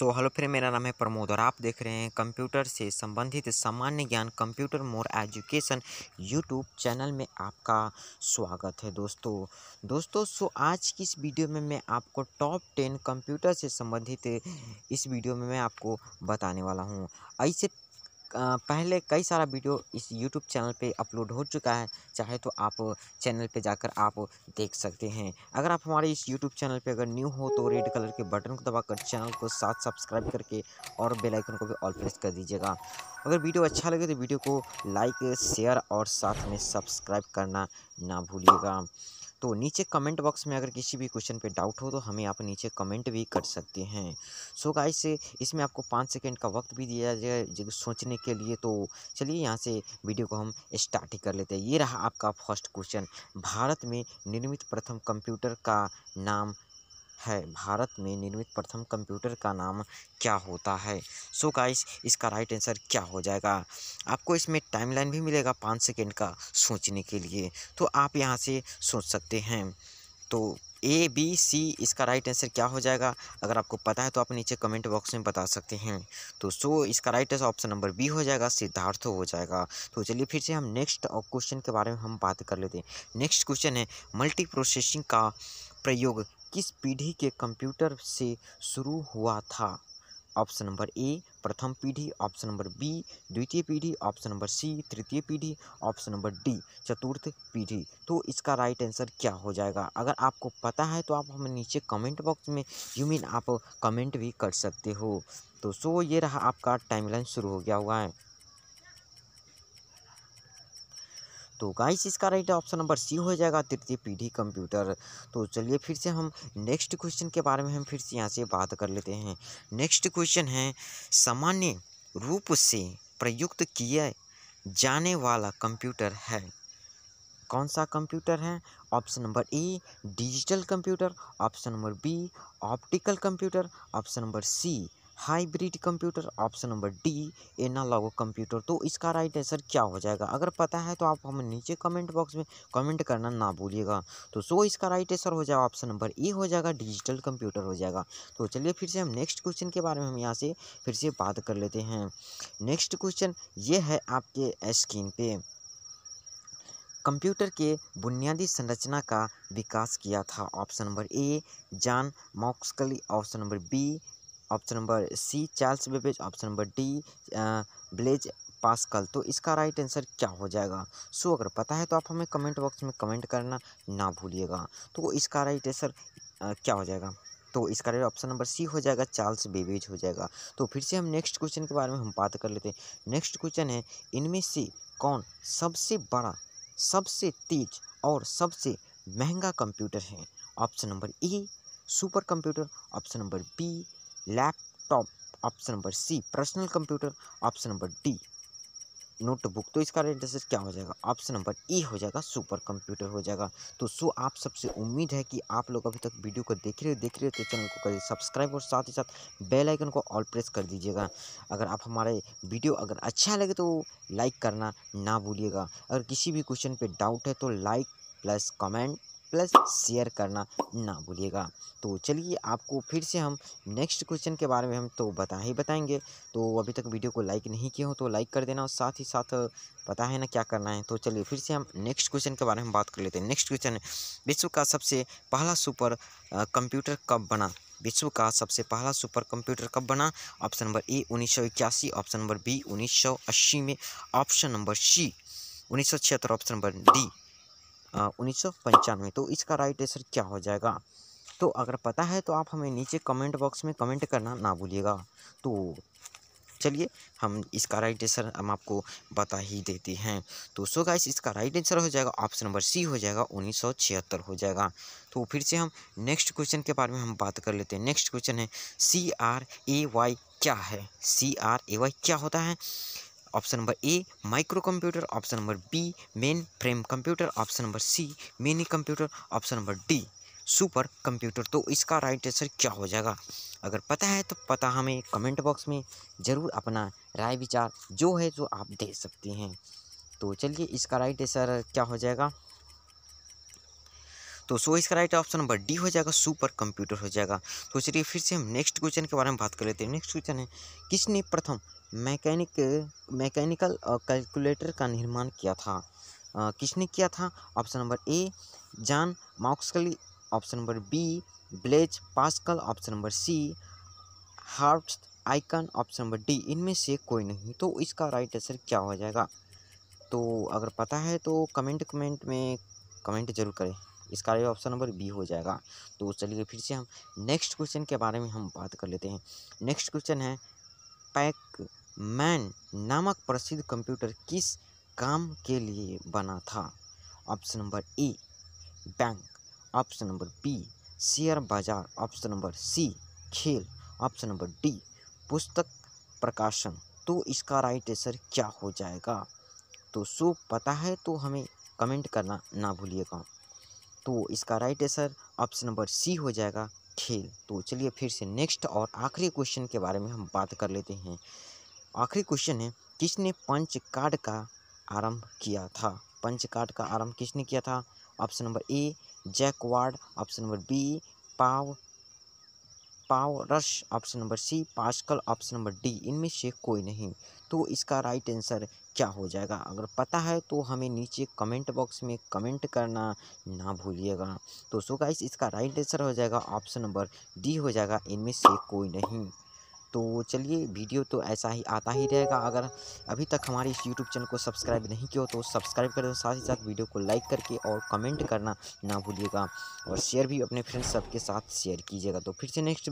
So hello friend, मेरा नाम है प्रमोद और आप देख रहे हैं कंप्यूटर से संबंधित सामान्य ज्ञान computer more education YouTube channel में आपका स्वागत है दोस्तों। सो आज की इस वीडियो में मैं आपको टॉप 10 कंप्यूटर से संबंधित इस वीडियो में मैं आपको बताने वाला हूं। ऐसे पहले कई सारा वीडियो इस YouTube चैनल पे अपलोड हो चुका है, चाहे तो आप चैनल पे जाकर आप देख सकते हैं। अगर आप हमारे इस YouTube चैनल पे अगर न्यू हो तो रेड कलर के बटन को दबाकर चैनल को साथ सब्सक्राइब करके और बेल आइकन को भी ऑल प्रेस कर दीजिएगा। अगर वीडियो अच्छा लगे तो वीडियो को लाइक, शेयर और साथ में सब्सक्राइब करना ना भूलिएगा। तो नीचे कमेंट बॉक्स में अगर किसी भी क्वेश्चन पे डाउट हो तो हमें आप नीचे कमेंट भी कर सकते हैं। सो गाइस, इसमें आपको 5 सेकंड का वक्त भी दिया जाए सोचने के लिए। तो चलिए यहाँ से वीडियो को हम स्टार्ट ही कर लेते हैं। ये रहा आपका फर्स्ट क्वेश्चन। भारत में निर्मित प्रथम कंप्यूटर का नाम है। भारत में निर्मित प्रथम कंप्यूटर का नाम क्या होता है? सो गाइस, इसका राइट आंसर क्या हो जाएगा? आपको इसमें टाइमलाइन भी मिलेगा 5 सेकेंड का सोचने के लिए, तो आप यहां से सोच सकते हैं। तो ए, बी, सी इसका राइट आंसर क्या हो जाएगा? अगर आपको पता है तो आप नीचे कमेंट बॉक्स में बता सकते हैं। तो सो इसका right answer option number B हो जाएगा, सिद्धार्थ हो जाएगा। तो चलिए फिर से हम नेक्स्ट क्वेश्चन के बारे में हम बात कर लेते हैं। नेक्स्ट क्वेश्चन है, मल्टी प्रोसेसिंग का प्रयोग किस पीढ़ी के कंप्यूटर से शुरू हुआ था? ऑप्शन नंबर ए प्रथम पीढ़ी, ऑप्शन नंबर बी द्वितीय पीढ़ी, ऑप्शन नंबर सी तृतीय पीढ़ी, ऑप्शन नंबर डी चतुर्थ पीढ़ी। तो इसका राइट आंसर क्या हो जाएगा? अगर आपको पता है तो आप हमें नीचे कमेंट बॉक्स में आप कमेंट भी कर सकते हो। तो सो ये रहा आपका टाइमलाइन शुरू हो गया हुआ है। तो गाइस, इसका राइट ऑप्शन नंबर सी हो जाएगा, तृतीय पीढ़ी कंप्यूटर। तो चलिए फिर से हम नेक्स्ट क्वेश्चन के बारे में हम फिर से यहाँ से बात कर लेते हैं। नेक्स्ट क्वेश्चन है, सामान्य रूप से प्रयुक्त किया जाने वाला कंप्यूटर है। कौन सा कंप्यूटर है? Option number A digital computer, option number B optical computer, option number C hybrid computer, option number D analogue computer. तो इसका राइट आंसर क्या हो जाएगा? अगर पता है तो आप हमें नीचे कमेंट बॉक्स में कमेंट करना ना भूलिएगा। तो सो इसका राइट आंसर हो जाएगा ऑप्शन नंबर ए हो जाएगा, डिजिटल कंप्यूटर हो जाएगा। तो चलिए फिर से हम नेक्स्ट क्वेश्चन के बारे में हम यहाँ से फिर से बात कर लेते हैं। नेक्स्ट क्वेश्चन ये है आपके स्क्रीन पे, कंप्यूटर के बुनियादी संरचना का विकास किया था। Option number A John Mauchly, option number B, option number C Charles Babbage, option number D Blaise Pascal. तो इसका राइट आंसर क्या हो जाएगा? सो अगर पता है तो आप हमें कमेंट बॉक्स में कमेंट करना ना भूलिएगा। तो इसका राइट आंसर क्या हो जाएगा? तो इसका राइट ऑप्शन नंबर सी हो जाएगा, चार्ल्स बेबेज हो जाएगा। तो फिर से हम नेक्स्ट क्वेश्चन के बारे में हम बात कर लेते हैं। नेक्स्ट क्वेश्चन है, इनमें से कौन सबसे बड़ा, सबसे तेज और सबसे महंगा कंप्यूटर है? Option number A super computer, option number B laptop, option number C personal computer, option number D notebook. तो इसका राइट आंसर क्या हो जाएगा? ऑप्शन नंबर ए हो जाएगा, सुपर कंप्यूटर हो जाएगा। तो सो आप सबसे उम्मीद है कि आप लोग अभी तक वीडियो को देख रहे हो तो चैनल को कर सब्सक्राइब और साथ ही साथ बेल आइकन को ऑल प्रेस कर दीजिएगा। अगर आप हमारे वीडियो अगर अच्छा लगे तो लाइक करना ना भूलिएगा। अगर किसी भी क्वेश्चन पर डाउट है तो like plus comment plus share करना ना भूलिएगा। तो चलिए आपको फिर से हम नेक्स्ट क्वेश्चन के बारे में हम तो बताएंगे। तो अभी तक वीडियो को लाइक नहीं किया हो तो लाइक कर देना और साथ ही साथ पता है ना क्या करना है। तो चलिए फिर से हम नेक्स्ट क्वेश्चन के बारे में बात कर लेते हैं। नेक्स्ट क्वेश्चन है, विश्व का सबसे पहला सुपर कंप्यूटर कब बना? विश्व का सबसे पहला सुपर कंप्यूटर कब बना? Option number A 1981, option number B 1980 में, option number C 1976, option number D 1995। तो इसका राइट आंसर क्या हो जाएगा? तो अगर पता है तो आप हमें नीचे कमेंट बॉक्स में कमेंट करना ना भूलिएगा। तो चलिए हम इसका राइट आंसर हम आपको बता ही देते हैं। तो सो गाइस, इसका राइट आंसर हो जाएगा ऑप्शन नंबर सी हो जाएगा, 1976 हो जाएगा। तो फिर से हम नेक्स्ट क्वेश्चन के बारे में हम बात कर लेते हैं। नेक्स्ट क्वेश्चन है, CRAY क्या है? CRAY क्या होता है? Option number A micro computer, option number B main frame computer, option number C mini computer, option number D super computer. तो इसका राइट आंसर क्या हो जाएगा? अगर पता है तो हमें कमेंट बॉक्स में ज़रूर अपना राय विचार जो है जो आप दे सकते हैं। तो चलिए इसका राइट आंसर क्या हो जाएगा? तो सो इसका राइट ऑप्शन नंबर डी हो जाएगा, सुपर कंप्यूटर हो जाएगा। तो चलिए फिर से हम नेक्स्ट क्वेश्चन के बारे में बात कर लेते हैं। नेक्स्ट क्वेश्चन है, किसने प्रथम मैकेनिकल कैलकुलेटर का निर्माण किया था? किसने किया था? Option number A John Maxwell, option number B Blaise Pascal, option number C hearts Aiken, option number D इनमें से कोई नहीं। तो इसका राइट आंसर क्या हो जाएगा? तो अगर पता है तो कमेंट जरूर करें। इसका राइट ऑप्शन नंबर बी हो जाएगा। तो चलिए फिर से हम नेक्स्ट क्वेश्चन के बारे में हम बात कर लेते हैं। नेक्स्ट क्वेश्चन है, पैक-मैन नामक प्रसिद्ध कंप्यूटर किस काम के लिए बना था? Option number A bank, option number B share बाजार, ऑप्शन नंबर सी खेल, ऑप्शन नंबर डी पुस्तक प्रकाशन। तो इसका राइट आंसर क्या हो जाएगा? तो सो पता है तो हमें कमेंट करना ना भूलिएगा। तो इसका right answer option number C हो जाएगा, खेल। तो चलिए फिर से नेक्स्ट और आखिरी क्वेश्चन के बारे में हम बात कर लेते हैं। आखिरी क्वेश्चन है, किसने पंच कार्ड का आरंभ किया था? पंच कार्ड का आरंभ किसने किया था? Option number A Jacquard, option number B Powers, option number C Pascal, option number D इनमें से कोई नहीं। तो इसका राइट आंसर क्या हो जाएगा? अगर पता है तो हमें नीचे कमेंट बॉक्स में कमेंट करना ना भूलिएगा। तो सो गाइस इसका राइट आंसर हो जाएगा ऑप्शन नंबर डी हो जाएगा, इनमें से कोई नहीं। तो चलिए वीडियो तो ऐसा ही आता ही रहेगा। अगर अभी तक हमारे इस YouTube चैनल को सब्सक्राइब नहीं किया हो तो सब्सक्राइब कर दो, साथ ही साथ वीडियो को लाइक करके और कमेंट करना ना भूलिएगा, और शेयर भी अपने फ्रेंड्स सबके साथ शेयर कीजिएगा। तो फिर से नेक्स्ट